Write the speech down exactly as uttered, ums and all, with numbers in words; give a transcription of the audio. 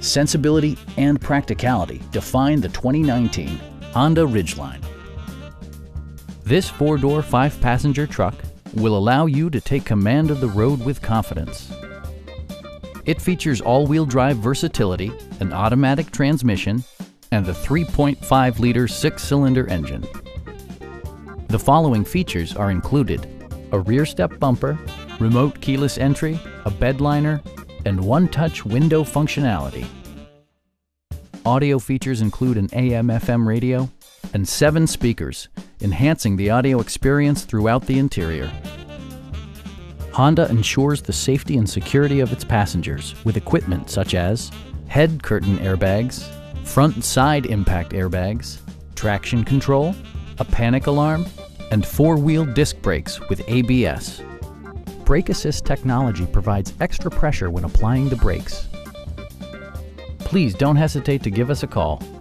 sensibility, and practicality define the twenty nineteen Honda Ridgeline. This four-door, five-passenger truck will allow you to take command of the road with confidence. It features all-wheel drive versatility, an automatic transmission, and the three point five liter six-cylinder engine. The following features are included: a rear step bumper, remote keyless entry, a bed liner, and one-touch window functionality. Audio features include an A M F M radio and seven speakers, enhancing the audio experience throughout the interior. Honda ensures the safety and security of its passengers with equipment such as head curtain airbags, front and side impact airbags, traction control, a panic alarm, and four-wheel disc brakes with A B S. Brake Assist technology provides extra pressure when applying the brakes. Please don't hesitate to give us a call.